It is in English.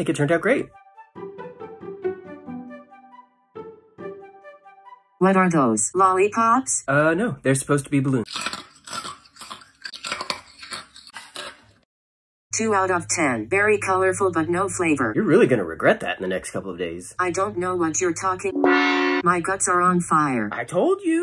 think it turned out great. What are those? Lollipops? No, they're supposed to be balloons. 2 out of 10. Very colorful but no flavor. You're really gonna regret that in the next couple of days. I don't know what you're talking. My guts are on fire. I told you.